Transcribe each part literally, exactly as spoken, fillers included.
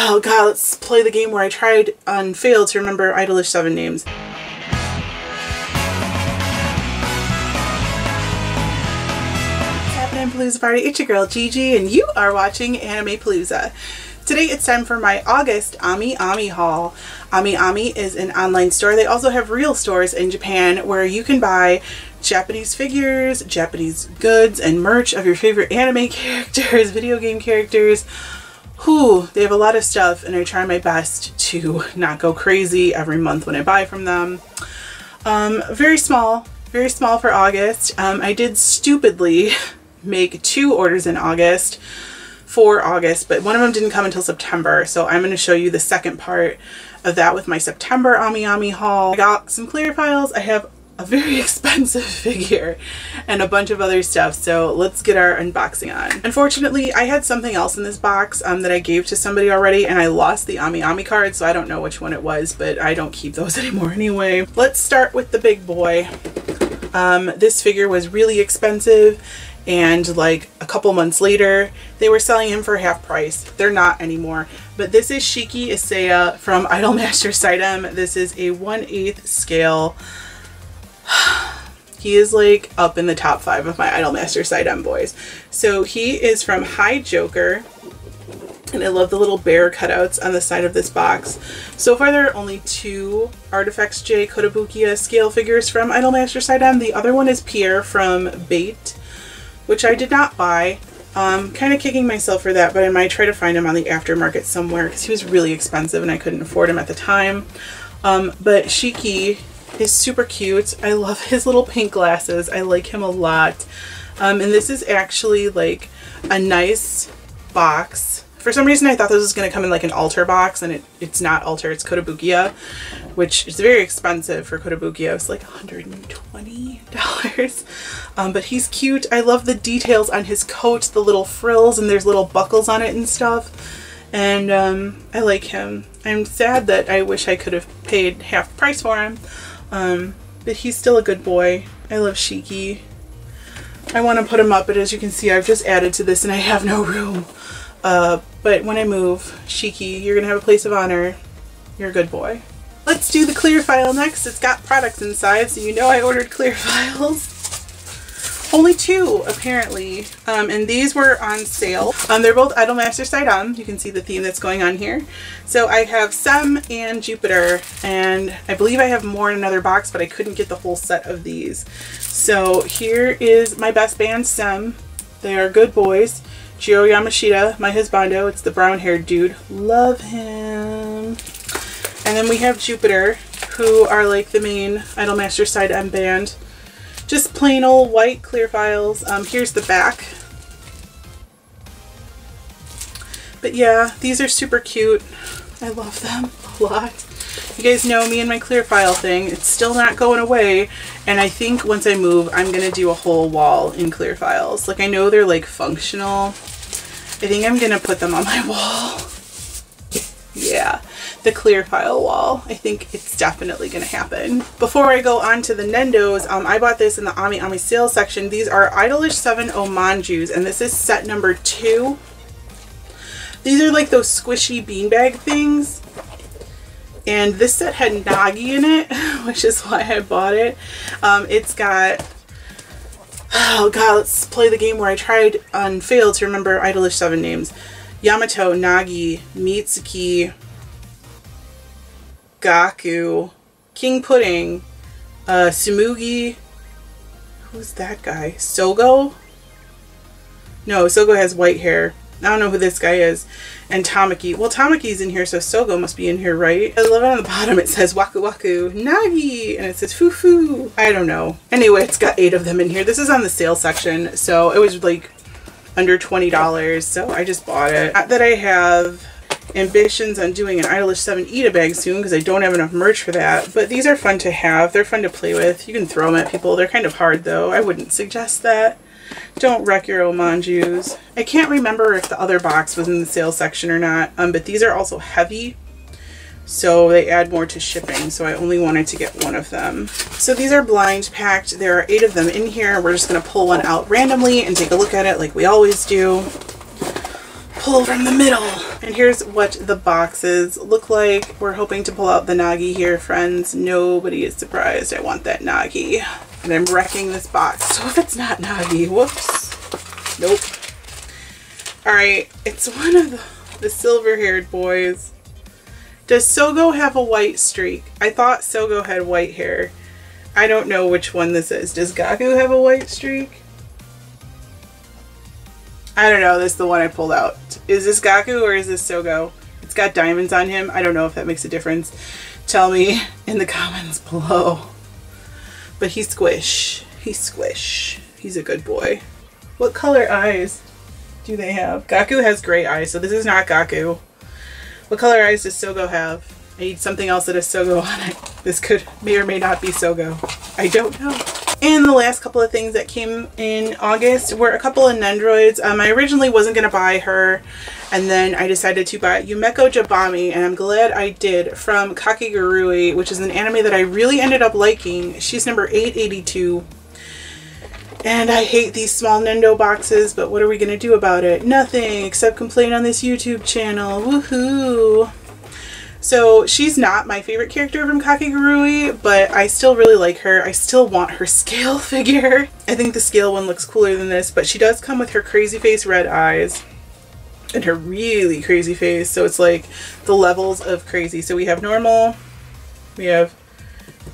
Oh god, let's play the game where I tried and failed to remember Idolish Seven names. Animepalooza party, it's your girl Gigi and you are watching Animepalooza. Today it's time for my August Amiami haul. Amiami is an online store. They also have real stores in Japan where you can buy Japanese figures, Japanese goods, and merch of your favorite anime characters, video game characters. Whew, they have a lot of stuff and I try my best to not go crazy every month when I buy from them. Um, very small, very small for August. Um, I did stupidly make two orders in August for August, but one of them didn't come until September, so I'm going to show you the second part of that with my September Amiami haul. I got some clear piles, I have a very expensive figure and a bunch of other stuff, so let's get our unboxing on. Unfortunately, I had something else in this box um, that I gave to somebody already and I lost the Amiami card, so I don't know which one it was, but I don't keep those anymore anyway. Let's start with the big boy. Um, this figure was really expensive, and like a couple months later they were selling him for half price. They're not anymore. But this is Shiki Isaya from Idolmaster SideM. This is a one eighth scale. He is like up in the top five of my Idolmaster SideM boys. So he is from High Joker, and I love the little bear cutouts on the side of this box. So far there are only two Artifacts J Kotobukiya scale figures from Idolmaster SideM. The other one is Pierre from Bait, which I did not buy. Um, kind of kicking myself for that, but I might try to find him on the aftermarket somewhere because he was really expensive and I couldn't afford him at the time. Um, but Shiki is super cute. I love his little pink glasses. I like him a lot. Um, and this is actually like a nice box. For some reason I thought this was going to come in like an altar box, and it, it's not altar, it's Kotobukiya, which is very expensive for Kotobukiya. It's like one hundred twenty dollars. Um, but he's cute. I love the details on his coat, the little frills, and there's little buckles on it and stuff. And um, I like him. I'm sad that I wish I could have paid half price for him, um, but he's still a good boy. I love Shiki. I want to put him up, but as you can see I've just added to this and I have no room. Uh, but when I move, Shiki, you're going to have a place of honor. You're a good boy. Let's do the clear file next. It's got products inside, so you know I ordered clear files. Only two, apparently. Um, and these were on sale. Um, they're both Idolmaster SideM. You can see the theme that's going on here. So I have Sem and Jupiter, and I believe I have more in another box, but I couldn't get the whole set of these. So here is my best band, Sem. They are good boys. Jiro Yamashita, my husbando, it's the brown haired dude, love him. And then we have Jupiter, who are like the main Idolmaster SideM band. Just plain old white clear files. Um, here's the back. But yeah, these are super cute. I love them a lot. You guys know me and my clear file thing. It's still not going away, and I think once I move I'm gonna do a whole wall in clear files. Like, I know they're like functional. I think I'm gonna put them on my wall. Yeah, the clear file wall. I think it's definitely gonna happen. Before I go on to the Nendos, um, I bought this in the Amiami sale section. These are Idolish Seven Omanjus, and this is set number two. These are like those squishy beanbag things. And this set had Nagi in it, which is why I bought it. Um, it's got, oh god, let's play the game where I tried and failed to remember Idolish Seven names. Yamato, Nagi, Mitsuki, Gaku, King Pudding, uh, Sumugi, who's that guy? Sogo? No, Sogo has white hair. I don't know who this guy is. And Tamaki. Well, Tamaki's in here, so Sogo must be in here, right? I love it on the bottom. It says Waku Waku Nagi, and it says Fufu. I don't know. Anyway, it's got eight of them in here. This is on the sale section, so it was like under twenty dollars, so I just bought it. Not that I have ambitions on doing an Idolish Seven eat-a-bag soon, because I don't have enough merch for that, but these are fun to have. They're fun to play with. You can throw them at people. They're kind of hard, though. I wouldn't suggest that. Don't wreck your omanjus. I can't remember if the other box was in the sales section or not, um, but these are also heavy, so they add more to shipping, so I only wanted to get one of them. So these are blind packed. There are eight of them in here. We're just going to pull one out randomly and take a look at it like we always do. pull from the middle. And here's what the boxes look like. We're hoping to pull out the Nagi here, friends. Nobody is surprised. I want that Nagi. And I'm wrecking this box. So if it's not Nagi, whoops. Nope. Alright, it's one of the, the silver-haired boys. Does Sogo have a white streak? I thought Sogo had white hair. I don't know which one this is. Does Gaku have a white streak? I don't know. This is the one I pulled out. Is this Gaku or is this Sogo? It's got diamonds on him. I don't know if that makes a difference. Tell me in the comments below. But he's squish. He's squish. He's a good boy. What color eyes do they have? Gaku has gray eyes, so this is not Gaku. What color eyes does Sogo have? I need something else that has Sogo on it. This could may or may not be Sogo. I don't know. And the last couple of things that came in August were a couple of Nendoroids. Um, I originally wasn't going to buy her, and then I decided to buy Yumeko Jabami, and I'm glad I did, from Kakegurui, which is an anime that I really ended up liking. She's number eight eighty-two. And I hate these small Nendo boxes, but what are we going to do about it? Nothing, except complain on this YouTube channel. Woohoo! So she's not my favorite character from Kakegurui, but I still really like her. I still want her scale figure. I think the scale one looks cooler than this, but she does come with her crazy face red eyes and her really crazy face. So it's like the levels of crazy. So we have normal, we have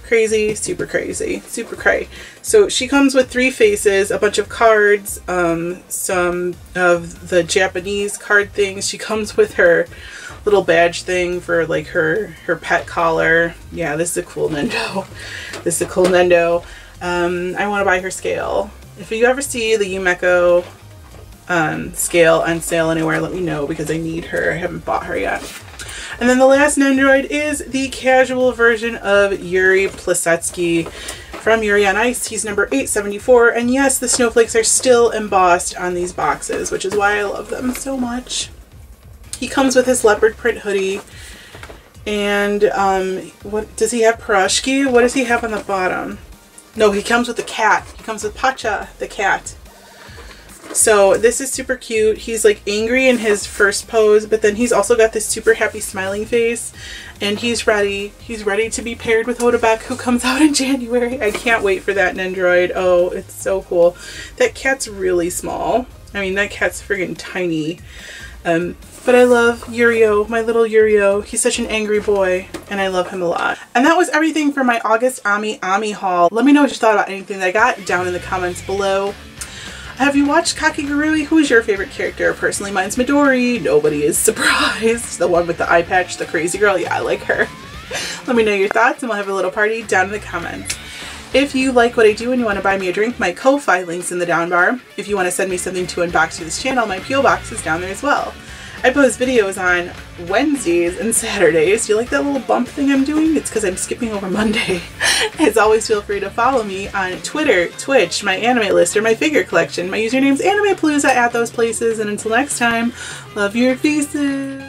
crazy, super crazy, super cray. So she comes with three faces, a bunch of cards, um, some of the Japanese card things. She comes with her little badge thing for like her her pet collar. Yeah, this is a cool Nendo. This is a cool Nendo. Um, I want to buy her scale. If you ever see the Yumeko um, scale on sale anywhere, let me know because I need her. I haven't bought her yet. And then the last Nendoroid is the casual version of Yuri Plisetsky from Yuri on Ice. He's number eight seventy-four, and yes, the snowflakes are still embossed on these boxes, which is why I love them so much. He comes with his leopard print hoodie, and um, what does he have? Piroshki? What does he have on the bottom? No, he comes with the cat. He comes with Pacha, the cat. So this is super cute. He's like angry in his first pose, but then he's also got this super happy smiling face, and he's ready. He's ready to be paired with Odebeck, who comes out in January. I can't wait for that Nendoroid. Oh, it's so cool. That cat's really small. I mean, that cat's friggin' tiny. Um, but I love Yurio, my little Yurio. He's such an angry boy, and I love him a lot. And that was everything for my August Amiami haul. Let me know what you thought about anything that I got down in the comments below. Have you watched Kakegurui? Who is your favorite character? Personally, mine's Midori. Nobody is surprised. The one with the eye patch, the crazy girl. Yeah, I like her. Let me know your thoughts, and we'll have a little party down in the comments. If you like what I do and you want to buy me a drink, my Ko-Fi link's in the down bar. If you want to send me something to unbox to this channel, my P O box is down there as well. I post videos on Wednesdays and Saturdays. Do you like that little bump thing I'm doing? It's because I'm skipping over Monday. As always, feel free to follow me on Twitter, Twitch, my anime list, or my figure collection. My username's Animepalooza at those places. And until next time, love your faces!